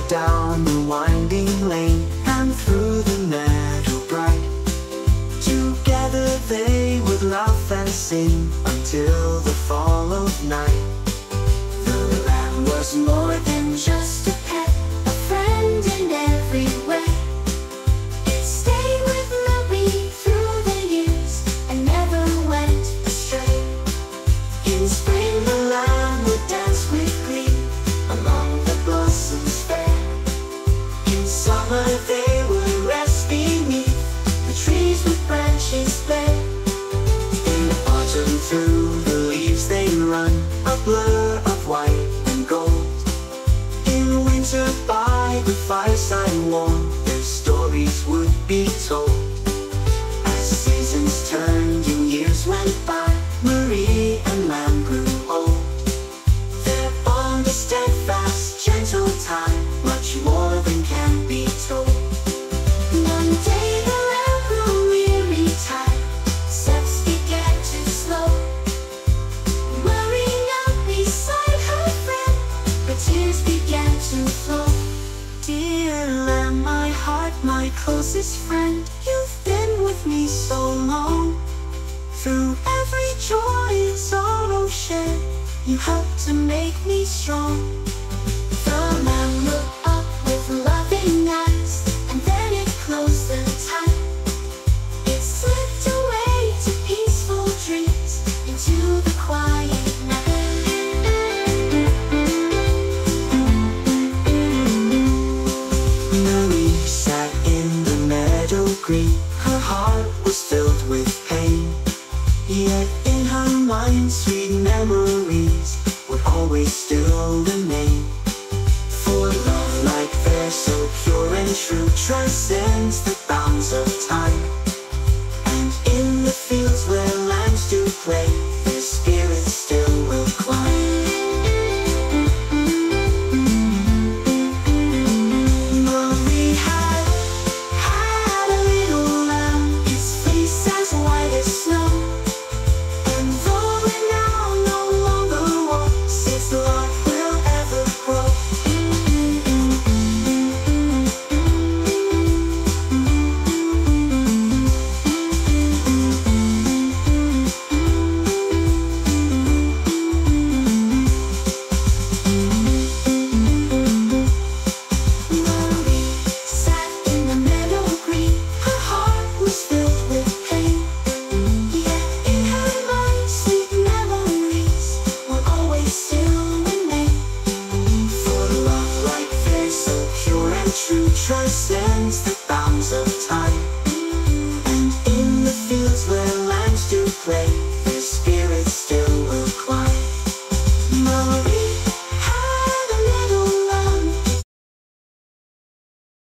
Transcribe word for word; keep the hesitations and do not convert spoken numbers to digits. her down the winding lane and through the meadow bright. Together they would laugh and sing until the fall of night. The lamb was more than just a pet, a friend in every way. It stayed with Louie through the years and never went astray. In spring the lamb would dance with glee among the blossoms fair. In summer they would rest beneath the trees with branches bare. In autumn through the leaves they run, a blur of white and gold. In winter by the fireside warm, their stories would be told. As seasons turned and years went by, Marie and Lamb grew old. Their bond is steadfast, gentle tie, much more than can be told. One day the lamb grew weary, tired, steps began to slow. Marie knelt beside her friend, but tears began to flow. Dear lamb, my heart, my closest friend, you've been with me so long. Through every joy and sorrow shed, you helped to make me strong. The lamb looked up with loving eyes, and then it closed the time. It slipped away to peaceful dreams, into the quiet night. Marie sat in the meadow green, her heart was filled with pain. Yet in her mind sweet memories would always still remain. For love like theirs, so pure and true, transcends the bounds of time. And in the fields where lambs do play, their spirits still will climb. Marie had, had a little lamb, its face as white as snow. True transcends the